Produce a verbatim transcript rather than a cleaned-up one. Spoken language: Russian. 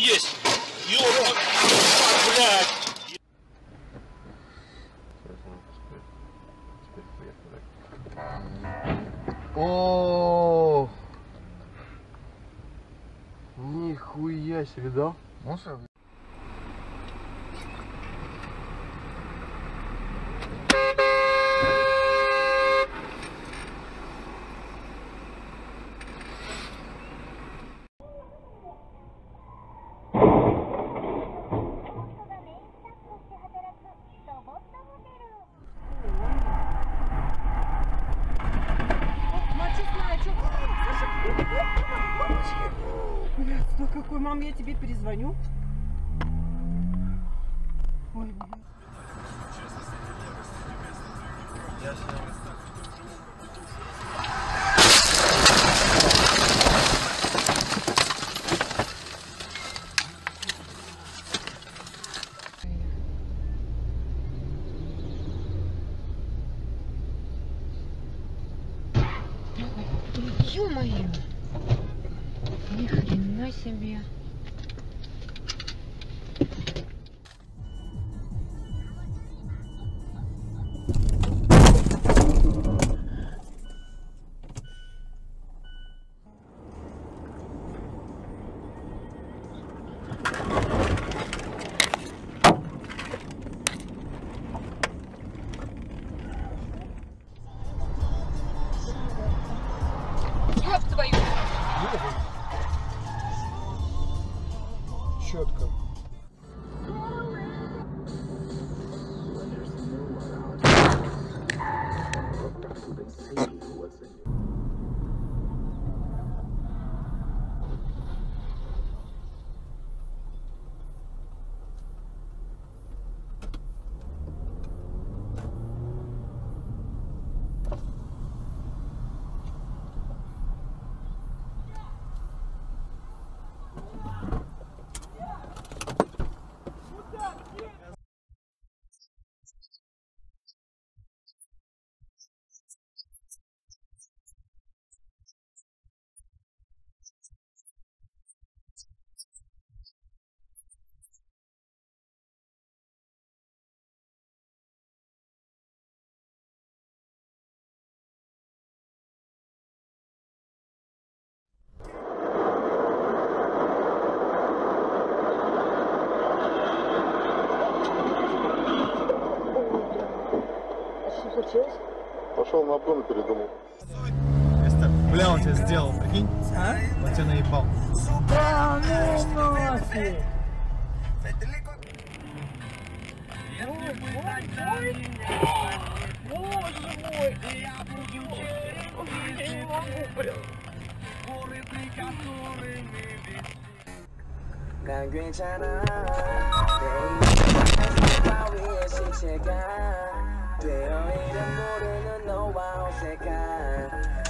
Есть! Ёбан! Блядь! О, нихуя себе, да? Мусор? Блядь, ну какой, мам, я тебе перезвоню. Ой, блядь. Ё-моё! Ни хрена себе! Четко. Пошел на обгон и передумал. Бля, он тебя сделал, прикинь? А? Он тебя наебал. Да, ну нафиг! Боже мой! Я не могу, блин! Горы, при которыми ведь... Гагричана, ты... They don't even know how to